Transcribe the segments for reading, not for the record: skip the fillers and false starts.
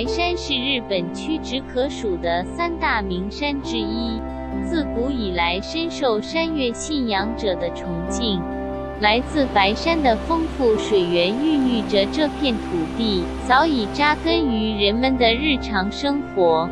白山是日本屈指可数的三大名山之一，自古以来深受山岳信仰者的崇敬。来自白山的丰富水源孕育着这片土地，早已扎根于人们的日常生活。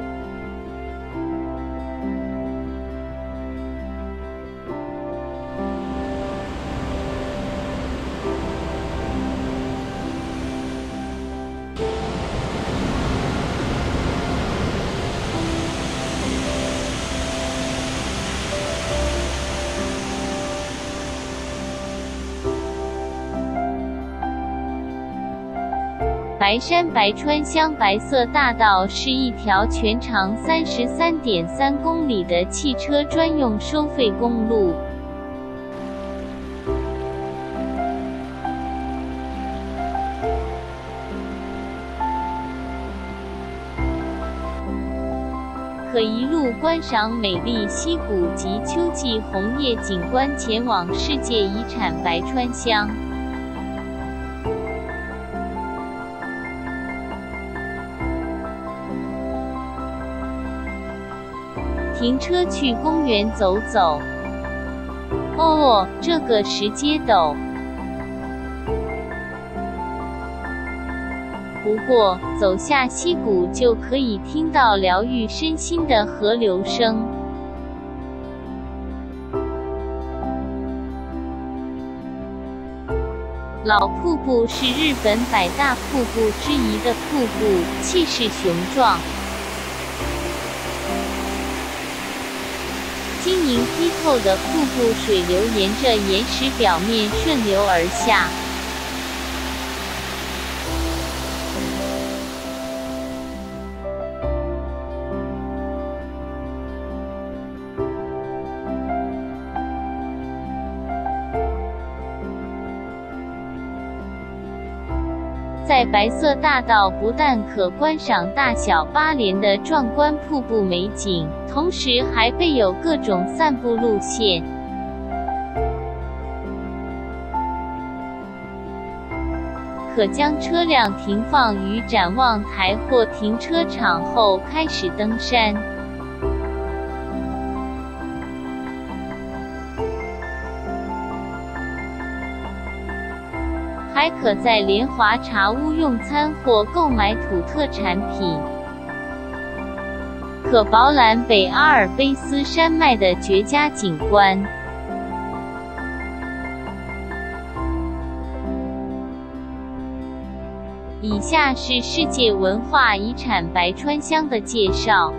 白山白川乡白色大道是一条全长 33.3 公里的汽车专用收费公路。可一路观赏美丽溪谷及秋季红叶景观，前往世界遗产白川乡。 停车去公园走走。哦，这个石阶陡。不过走下溪谷就可以听到疗愈身心的河流声。老瀑布是日本百大瀑布之一的瀑布，气势雄壮。 晶莹剔透的瀑布水流沿着岩石表面顺流而下，在白色大道不但可观赏大小八连的壮观瀑布美景。 同时还备有各种散步路线。可将车辆停放于展望台或停车场后，开始登山。还可在莲华茶屋用餐或购买土特产品。 可饱览北阿尔卑斯山脉的绝佳景观。以下是世界文化遗产白川乡的介绍。